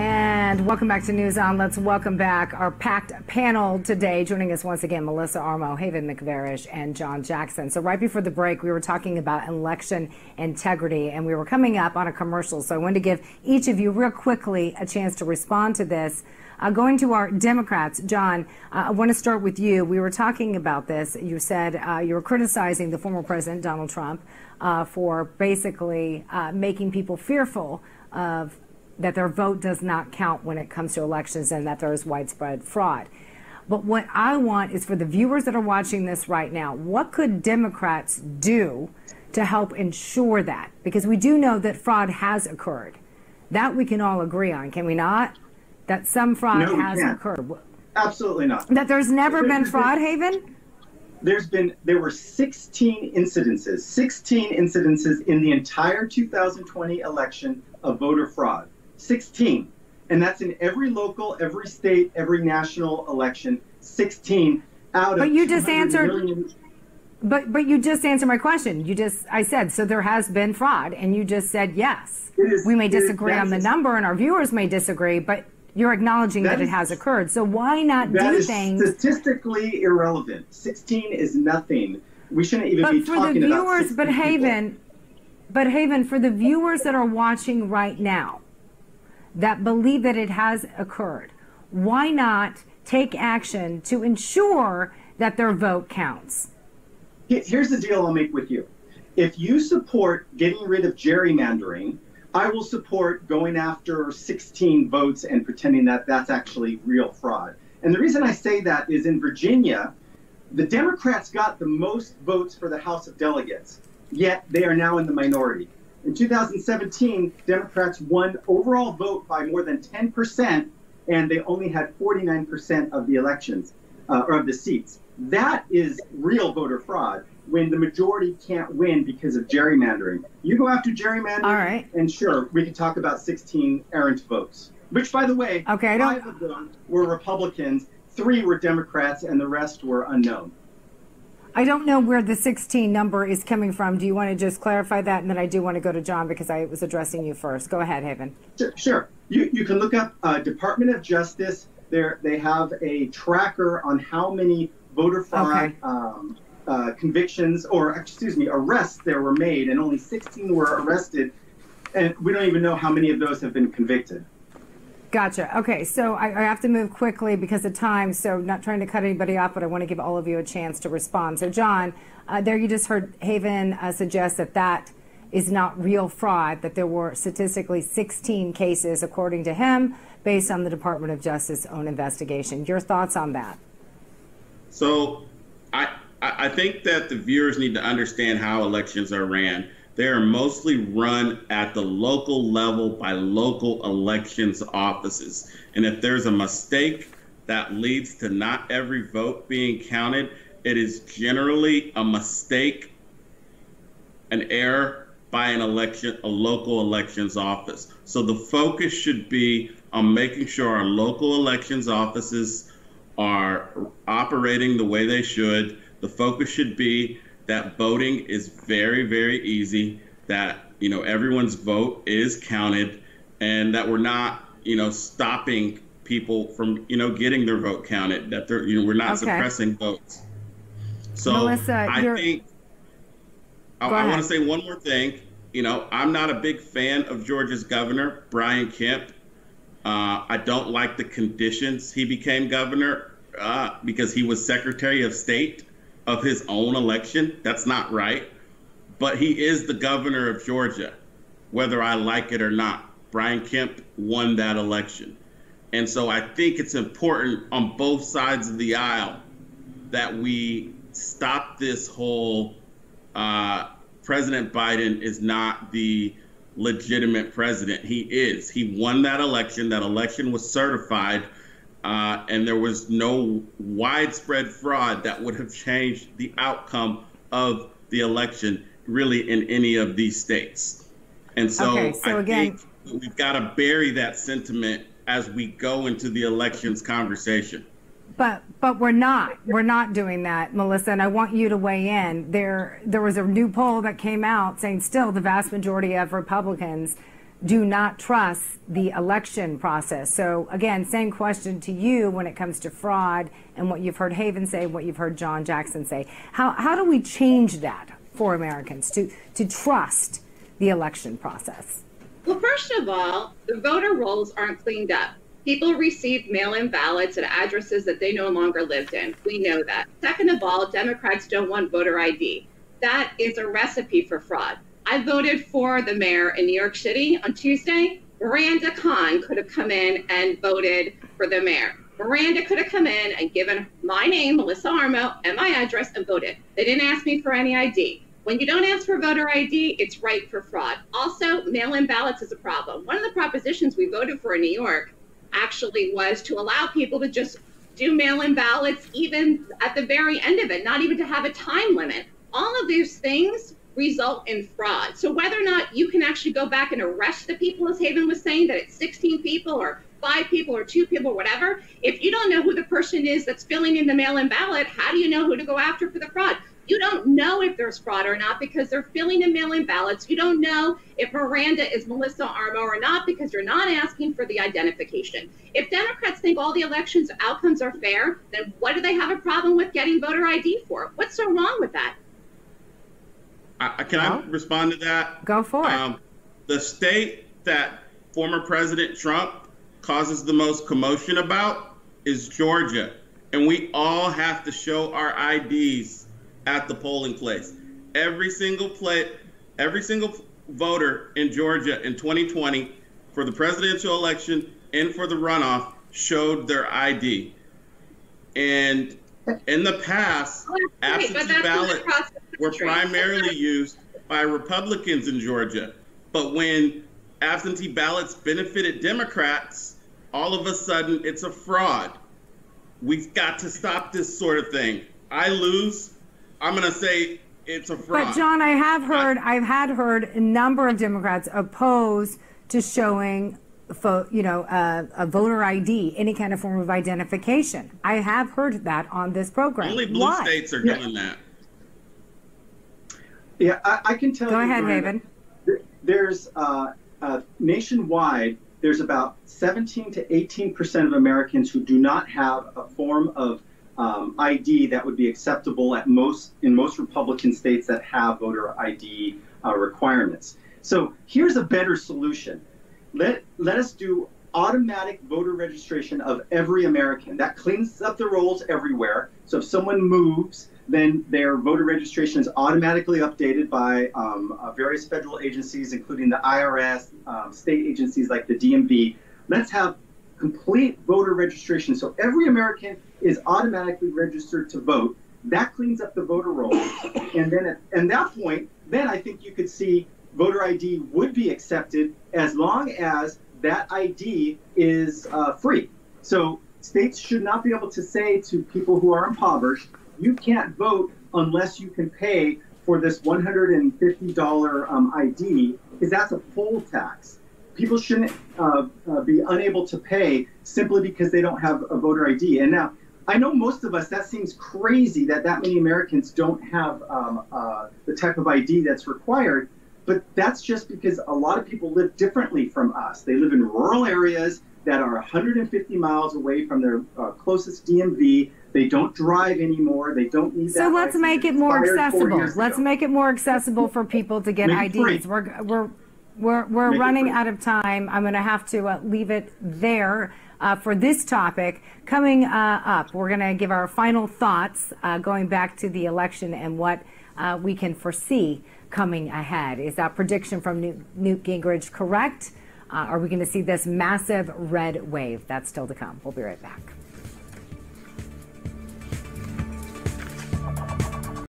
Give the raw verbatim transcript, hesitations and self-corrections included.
And welcome back to News On. Let's welcome back our packed panel today. Joining us once again, Melissa Armo, Haven McVarish, and John Jackson. So right before the break, we were talking about election integrity, and we were coming up on a commercial. So I wanted to give each of you real quickly a chance to respond to this. Uh, going to our Democrats, John, uh, I want to start with you. We were talking about this. You said uh, you were criticizing the former president, Donald Trump, uh, for basically uh, making people fearful of that their vote does not count when it comes to elections and that there is widespread fraud. But what I want is for the viewers that are watching this right now, what could Democrats do to help ensure that? Because we do know that fraud has occurred. That we can all agree on, can we not? That some fraud no, has can't. occurred. Absolutely not. That there's never there's been fraud, been, Haven? There's been, there were sixteen incidences, sixteen incidences in the entire two thousand twenty election of voter fraud, sixteen. And that's in every local, every state, every national election, sixteen out of but you just answered. Million. But but you just answered my question. You just I said so there has been fraud, and you just said yes. It is, we may disagree is, on the number, and our viewers may disagree, but you're acknowledging that, that is, it has occurred. So why not that do is things? Statistically irrelevant. sixteen is nothing. We shouldn't even but be talking viewers, about sixteen But for the viewers, but Haven, people. but Haven, for the viewers that are watching right now, that believe that it has occurred, why not take action to ensure that their vote counts? Here's the deal I'll make with you. If you support getting rid of gerrymandering, I will support going after sixteen votes and pretending that that's actually real fraud. And the reason I say that is in Virginia, the Democrats got the most votes for the House of Delegates, yet they are now in the minority. In two thousand seventeen, Democrats won overall vote by more than ten percent, and they only had forty-nine percent of the elections, uh, or of the seats. That is real voter fraud, when the majority can't win because of gerrymandering. You go after gerrymandering, all right, and sure, we can talk about sixteen errant votes, which, by the way, okay, five of them were Republicans, three were Democrats, and the rest were unknown. I don't know where the sixteen number is coming from. Do you want to just clarify that? And then I do want to go to John because I was addressing you first. Go ahead, Haven. Sure. sure. You, you can look up uh, Department of Justice. There, they have a tracker on how many voter fraud okay. um, Uh, convictions or excuse me arrests there were made, and only sixteen were arrested, and we don't even know how many of those have been convicted. Gotcha. Okay, so I, I have to move quickly because of time, so not trying to cut anybody off, but I want to give all of you a chance to respond. So John, uh, there you just heard Haven uh, suggest that that is not real fraud, that there were statistically sixteen cases according to him based on the Department of Justice's own investigation. Your thoughts on that? So I I think that the viewers need to understand how elections are ran. They are mostly run at the local level by local elections offices. And if there's a mistake that leads to not every vote being counted, it is generally a mistake, an error by an election, a local elections office. So the focus should be on making sure our local elections offices are operating the way they should. The focus should be that voting is very, very easy, that, you know, everyone's vote is counted, and that we're not, you know, stopping people from, you know, getting their vote counted, that they're, you know, we're not okay. suppressing votes. So Melissa, I you're... think I, I want to say one more thing. You know, I'm not a big fan of Georgia's governor, Brian Kemp. Uh, I don't like the conditions he became governor uh, because he was Secretary of State of his own election. That's not right. But he is the governor of Georgia, whether I like it or not. Brian Kemp won that election. And so I think it's important on both sides of the aisle that we stop this whole uh, President Biden is not the legitimate president. He is. He won that election. That election was certified. Uh, and there was no widespread fraud that would have changed the outcome of the election, really, in any of these states. And so, okay, so I again, think we've got to bury that sentiment as we go into the elections conversation. But but we're not. We're not doing that, Melissa, and I want you to weigh in. There, there was a new poll that came out saying still the vast majority of Republicans do not trust the election process. So again, same question to you when it comes to fraud and what you've heard Haven say, what you've heard John Jackson say. How, how do we change that for Americans to, to trust the election process? Well, first of all, the voter rolls aren't cleaned up. People received mail-in ballots at addresses that they no longer lived in. We know that. Second of all, Democrats don't want voter I D. That is a recipe for fraud. I voted for the mayor in New York City on Tuesday. Miranda Khan could have come in and voted for the mayor. Miranda could have come in and given my name, Melissa Armo, and my address and voted. They didn't ask me for any I D. When you don't ask for voter I D, it's ripe for fraud. Also, mail-in ballots is a problem. One of the propositions we voted for in New York actually was to allow people to just do mail-in ballots even at the very end of it, not even to have a time limit. All of these things result in fraud. So whether or not you can actually go back and arrest the people, as Haven was saying, that it's sixteen people or five people or two people, whatever, if you don't know who the person is that's filling in the mail-in ballot, how do you know who to go after for the fraud? You don't know if there's fraud or not because they're filling in mail-in ballots. You don't know if Miranda is Melissa Armo or not because you're not asking for the identification. If Democrats think all the elections outcomes are fair, then what do they have a problem with getting voter I D for? What's so wrong with that? I, can well, I respond to that? Go for it. Um, the state that former President Trump causes the most commotion about is Georgia. And we all have to show our I Ds at the polling place. Every single play, every single voter in Georgia in twenty twenty for the presidential election and for the runoff showed their I D. And in the past, absentee ballots were primarily used by Republicans in Georgia. But when absentee ballots benefited Democrats, all of a sudden it's a fraud. We've got to stop this sort of thing. I lose, I'm going to say it's a fraud. But John, I have heard, I've had heard a number of Democrats opposed to showing you know, uh, a voter I D, any kind of form of identification. I have heard that on this program. Only blue Why? states are doing yeah. that. Yeah, I, I can tell Go you. Go ahead, Haven. There's uh, uh, nationwide, there's about seventeen to eighteen percent of Americans who do not have a form of um, I D that would be acceptable at most in most Republican states that have voter I D uh, requirements. So here's a better solution. Let, let us do automatic voter registration of every American. That cleans up the rolls everywhere. So if someone moves, then their voter registration is automatically updated by um, uh, various federal agencies, including the I R S, um, state agencies like the D M V. Let's have complete voter registration. So every American is automatically registered to vote. That cleans up the voter rolls. And then at and that point, then I think you could see voter I D would be accepted as long as that I D is uh, free. So states should not be able to say to people who are impoverished, you can't vote unless you can pay for this one hundred fifty dollar um, I D, because that's a poll tax. People shouldn't uh, uh, be unable to pay simply because they don't have a voter I D. And now, I know most of us, that seems crazy that that many Americans don't have um, uh, the type of I D that's required, but that's just because a lot of people live differently from us. They live in rural areas that are one hundred fifty miles away from their uh, closest D M V. They don't drive anymore. They don't need that. So let's make it more accessible. Let's make it more accessible for people to get I Ds. We're we're we're we're running out of time. I'm going to have to uh, leave it there uh, for this topic. Coming uh, up, we're going to give our final thoughts, uh, going back to the election and what uh, we can foresee coming ahead. Is that prediction from Newt, Newt Gingrich correct? Uh, are we going to see this massive red wave? That's still to come. We'll be right back.